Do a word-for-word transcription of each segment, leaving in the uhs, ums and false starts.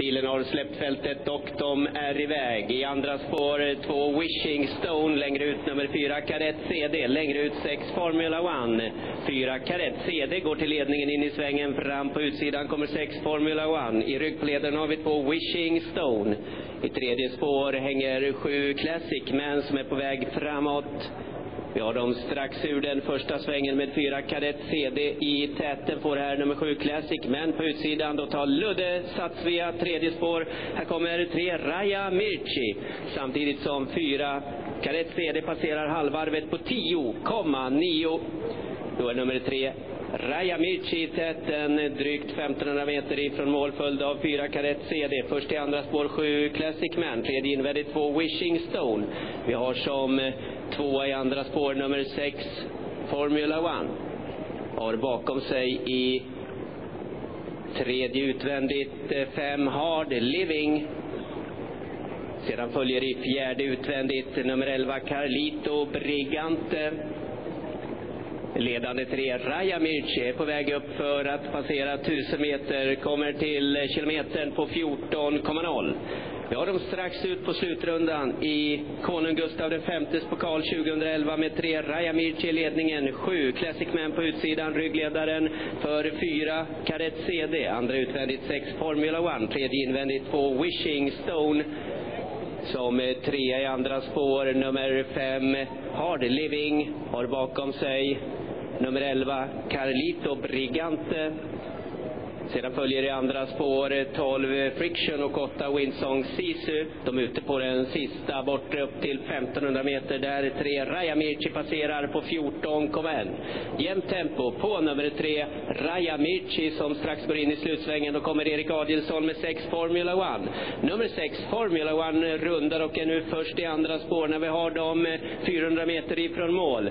bilen har släppt fältet och de är iväg. I andra spår två Wishing Stone, längre ut nummer fyra Kadett C D, längre ut sex Formula One. Fyra Kadett C D går till ledningen in i svängen, fram på utsidan kommer sex Formula One. I ryggledaren har vi två Wishing Stone. I tredje spår hänger sju Classic men som är på väg framåt. Vi har dem strax ur den första svängen med fyra Kadett C D i täten. Får här nummer sju Classic men på utsidan. Då tar Ludde Satsvia tredje spår. Här kommer tre Raja Mirchi. Samtidigt som fyra Kadett C D passerar halvvarvet på tio komma nio. Då är nummer tre Raja Mirchi i täten, drygt femtonhundra meter ifrån mål, följd av fyra Kadett C D. Först i andra spår sju Classic men, tredje invändigt två Wishing Stone. Vi har som tvåa i andra spår nummer sex Formula One. Har bakom sig i tredje utvändigt fem Hard Living. Sedan följer i fjärde utvändigt nummer elva Carlito Brigante. Ledande tre Raja Mirchi är på väg upp för att passera tusen meter, kommer till kilometern på fjorton komma noll. Vi har dem strax ut på slutrundan i Konung Gustav femte spokal tjugohundraelva med tre Raja Mirchi i ledningen, sju Classic men på utsidan, ryggledaren för fyra Kadett C D, andra utvändigt sex Formula One, tredje invändigt två Wishing Stone. Som trea i andra spår nummer fem Hard Living, har bakom sig nummer elva Carlito Brigante. Sedan följer i andra spår tolv Friction och åtta Winsong Sisu. De är ute på den sista bort upp till femtonhundra meter där tre Raja Mirchi passerar på fjorton komma ett. Jämnt tempo på nummer tre Raja Mirchi som strax går in i slutsvängen. Då kommer Erik Adjelsson med sex Formula One. Nummer sex Formula One rundar och är nu först i andra spår när vi har dem fyrahundra meter ifrån mål.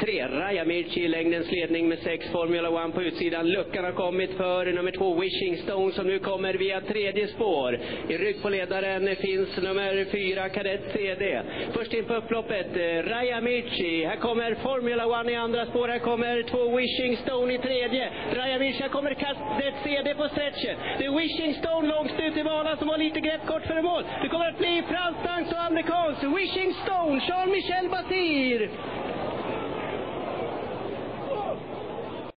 tre Raja Mirchi i längdens ledning med sex Formula One på utsidan. Luckan har kommit för nummer två Wishing Stone som nu kommer via tredje spår. I rygg på ledaren finns nummer fyra Kadett C D. Först in på upploppet Raja Mirchi. Här kommer Formula One i andra spår. Här kommer två Wishing Stone i tredje. Raja Mirchi, här kommer Kadett C D på stretchen. Det är Wishing Stone långt ut i vanan som har lite grepp kort för mål. Det kommer att bli fransk dans och amerikansk. Wishing Stone, Jean Michel Bazire.